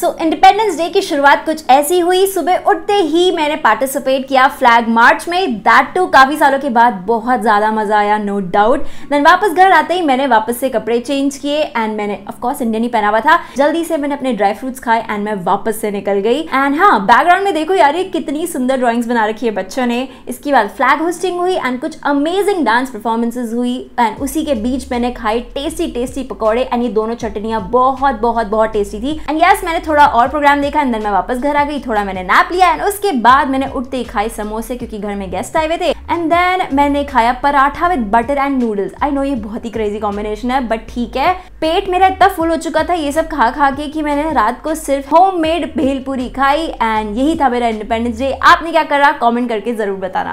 सो independence day की शुरुआत कुछ ऐसी हुई। सुबह उठते ही मैंने पार्टिसिपेट किया फ्लैग मार्च में, दैट टू काफ़ी सालों के बाद, बहुत ज़्यादा मज़ा आया नो डाउट। देन वापस घर आते ही मैंने वापस से कपड़े चेंज किए एंड मैंने ऑफकोर्स इंडियन ही पहना हुआ था। जल्दी से मैंने अपने ड्राई फ्रूट्स खाए एंड मैं वापस से निकल गई। एंड हाँ, बैकग्राउंड में देखो यार, ये कितनी सुंदर ड्रॉइंग्स बना रखी है बच्चों ने। इसके बाद फ्लैग होस्टिंग हुई एंड कुछ अमेजिंग डांस परफॉर्मेंसेज हुई एंड उसी के बीच मैंने खाई टेस्टी टेस्टी पकौड़े एंड ये दोनों चटनियाँ बहुत बहुत बहुत टेस्टी थी। एंड यस, मैंने थोड़ा और प्रोग्राम देखा एंड देन मैं वापस घर आ गई, थोड़ा मैंने नैप लिया एंड उसके बाद मैंने उठते ही खाए समोसे क्योंकि घर में गेस्ट आए हुए थे। एंड देन मैंने खाया paratha with butter and noodles. I know ये बहुत ही क्रेजी कॉम्बिनेशन है बट ठीक है, पेट मेरा इतना फुल हो चुका था ये सब खा खा के कि मैंने रात को सिर्फ होममेड भेलपूरी खाई एंड यही था मेरा इंडिपेंडेंस डे। आपने क्या करा, कमेंट करके जरूर बताना।